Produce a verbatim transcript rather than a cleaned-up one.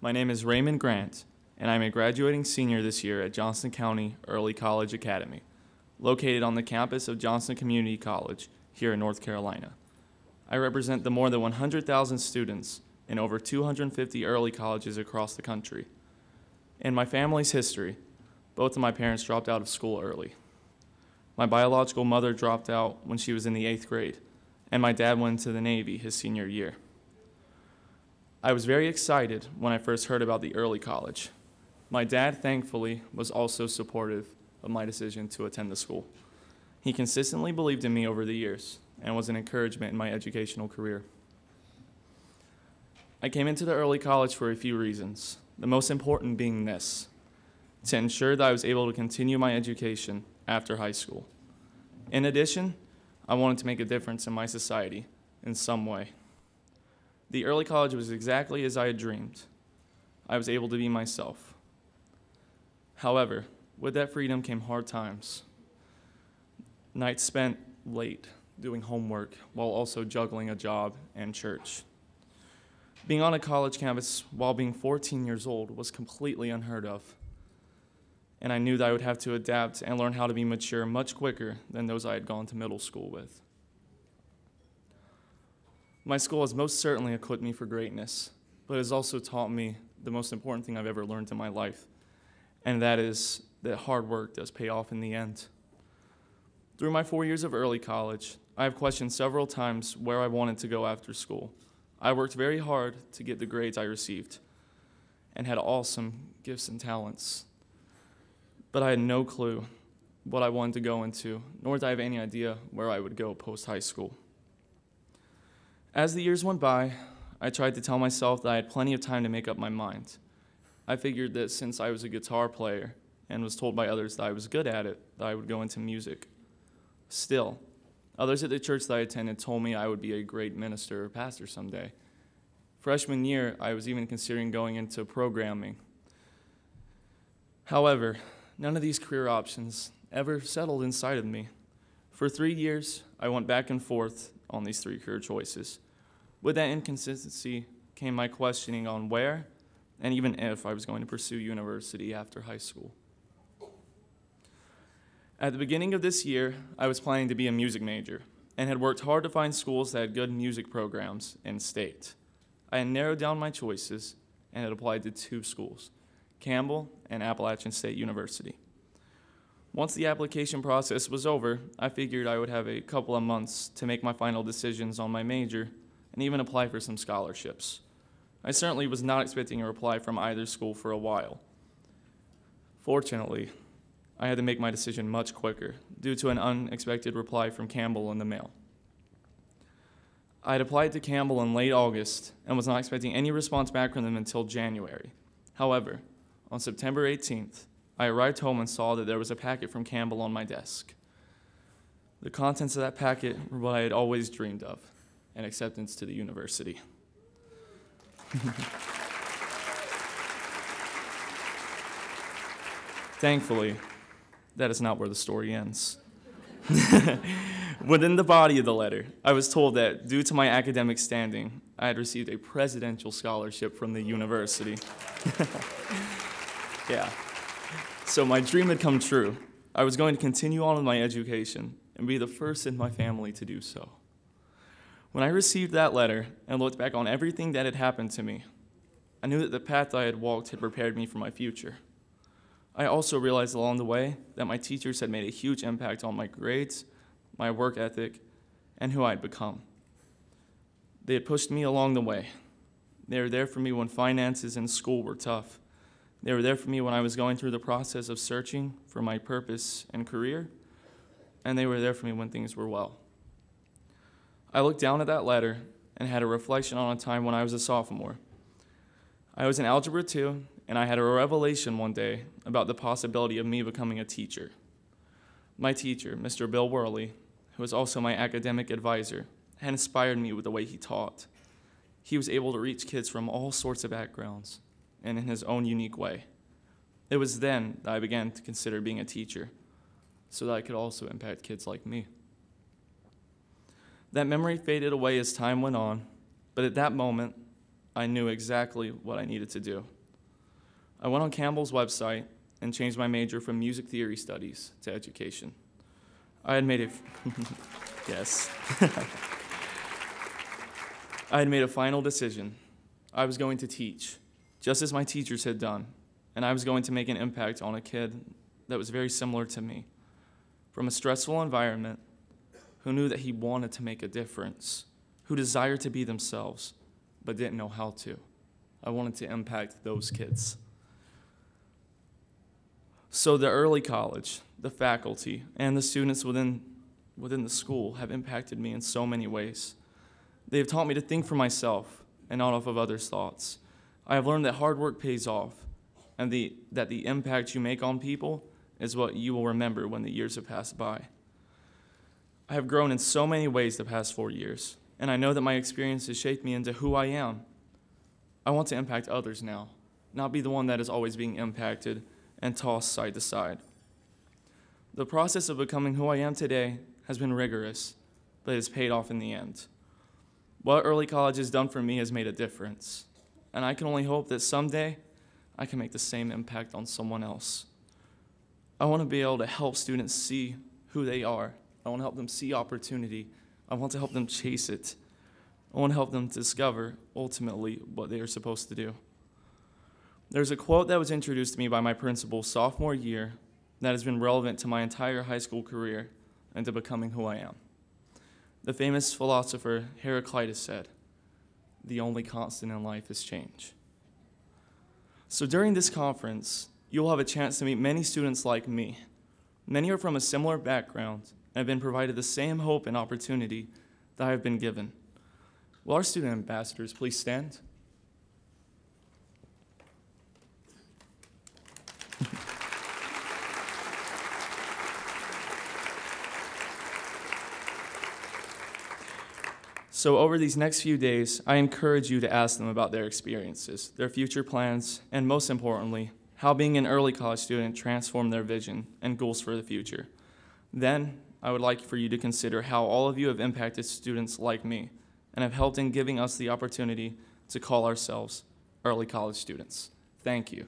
My name is Raymond Grant, and I'm a graduating senior this year at Johnston County Early College Academy, located on the campus of Johnston Community College here in North Carolina. I represent the more than one hundred thousand students in over two hundred fifty early colleges across the country. In my family's history, both of my parents dropped out of school early. My biological mother dropped out when she was in the eighth grade, and my dad went into the Navy his senior year. I was very excited when I first heard about the early college. My dad, thankfully, was also supportive of my decision to attend the school. He consistently believed in me over the years and was an encouragement in my educational career. I came into the early college for a few reasons, the most important being this: to ensure that I was able to continue my education after high school. In addition, I wanted to make a difference in my society in some way. The early college was exactly as I had dreamed. I was able to be myself. However, with that freedom came hard times. Nights spent late doing homework while also juggling a job and church. Being on a college campus while being fourteen years old was completely unheard of, and I knew that I would have to adapt and learn how to be mature much quicker than those I had gone to middle school with. My school has most certainly equipped me for greatness, but has also taught me the most important thing I've ever learned in my life, and that is that hard work does pay off in the end. Through my four years of early college, I have questioned several times where I wanted to go after school. I worked very hard to get the grades I received and had awesome gifts and talents, but I had no clue what I wanted to go into, nor did I have any idea where I would go post-high school. As the years went by, I tried to tell myself that I had plenty of time to make up my mind. I figured that since I was a guitar player and was told by others that I was good at it, that I would go into music. Still, others at the church that I attended told me I would be a great minister or pastor someday. Freshman year, I was even considering going into programming. However, none of these career options ever settled inside of me. For three years, I went back and forth on these three career choices. With that inconsistency came my questioning on where and even if I was going to pursue university after high school. At the beginning of this year, I was planning to be a music major and had worked hard to find schools that had good music programs in state. I had narrowed down my choices and had applied to two schools, Campbell and Appalachian State University. Once the application process was over, I figured I would have a couple of months to make my final decisions on my major and even apply for some scholarships. I certainly was not expecting a reply from either school for a while. Fortunately, I had to make my decision much quicker due to an unexpected reply from Campbell in the mail. I had applied to Campbell in late August and was not expecting any response back from them until January. However, on September eighteenth, I arrived home and saw that there was a packet from Campbell on my desk. The contents of that packet were what I had always dreamed of, an acceptance to the university. Thankfully, that is not where the story ends. Within the body of the letter, I was told that due to my academic standing, I had received a presidential scholarship from the university. Yeah. So my dream had come true. I was going to continue on with my education and be the first in my family to do so. When I received that letter and looked back on everything that had happened to me, I knew that the path I had walked had prepared me for my future. I also realized along the way that my teachers had made a huge impact on my grades, my work ethic, and who I had become. They had pushed me along the way. They were there for me when finances and school were tough. They were there for me when I was going through the process of searching for my purpose and career, and they were there for me when things were well. I looked down at that letter and had a reflection on a time when I was a sophomore. I was in Algebra two, and I had a revelation one day about the possibility of me becoming a teacher. My teacher, Mister Bill Worley, who was also my academic advisor, had inspired me with the way he taught. He was able to reach kids from all sorts of backgrounds, and in his own unique way. It was then that I began to consider being a teacher, so that I could also impact kids like me. That memory faded away as time went on, but at that moment, I knew exactly what I needed to do. I went on Campbell's website and changed my major from music theory studies to education. I had made a yes. I had made a final decision. I was going to teach, just as my teachers had done, and I was going to make an impact on a kid that was very similar to me, from a stressful environment, who knew that he wanted to make a difference, who desired to be themselves, but didn't know how to. I wanted to impact those kids. So the early college, the faculty, and the students within, within the school have impacted me in so many ways. They have taught me to think for myself and not off of others' thoughts. I have learned that hard work pays off, and the, that the impact you make on people is what you will remember when the years have passed by. I have grown in so many ways the past four years, and I know that my experience has shaped me into who I am. I want to impact others now, not be the one that is always being impacted and tossed side to side. The process of becoming who I am today has been rigorous, but it has paid off in the end. What early college has done for me has made a difference, and I can only hope that someday I can make the same impact on someone else. I want to be able to help students see who they are. I want to help them see opportunity. I want to help them chase it. I want to help them discover, ultimately, what they are supposed to do. There's a quote that was introduced to me by my principal sophomore year that has been relevant to my entire high school career and to becoming who I am. The famous philosopher Heraclitus said, "The only constant in life is change." So during this conference, you'll have a chance to meet many students like me. Many are from a similar background and have been provided the same hope and opportunity that I have been given. Will our student ambassadors please stand? So over these next few days, I encourage you to ask them about their experiences, their future plans, and most importantly, how being an early college student transformed their vision and goals for the future. Then, I would like for you to consider how all of you have impacted students like me and have helped in giving us the opportunity to call ourselves early college students. Thank you.